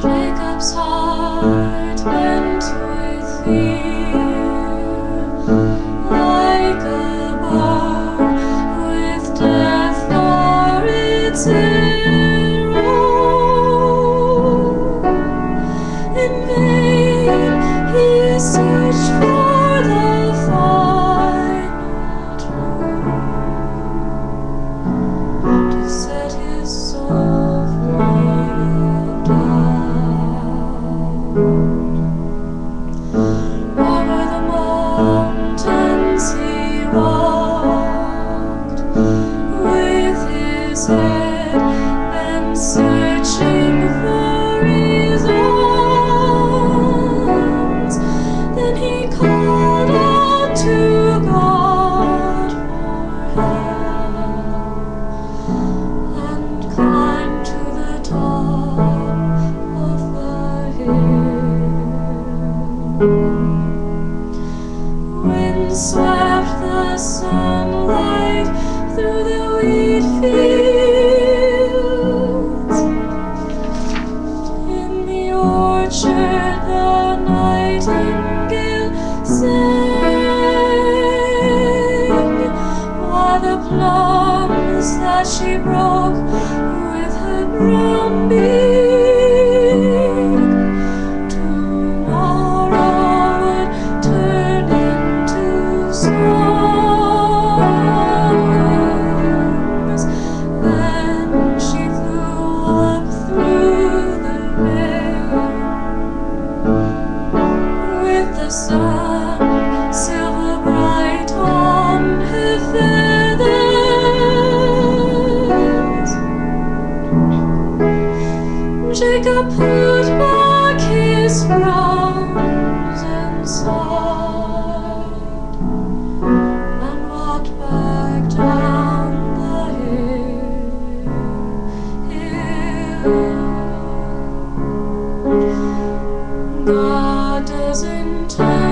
Jacob's heart bent with fear, like a bar with death for its arrow. In vain he searched for the final truth to set his soul. And searching for his arms, then he called out to God for help, and climbed to the top of the hill. Wind swept the sunlight through the wheat field. The nightingale sang, while the plums that she broke with her brown beak, tomorrow would turn into songs. Then she flew up through the rain, the sun silver bright on her feathers. Jacob put back his crowns and sighed, and walked back down the hill. God doesn't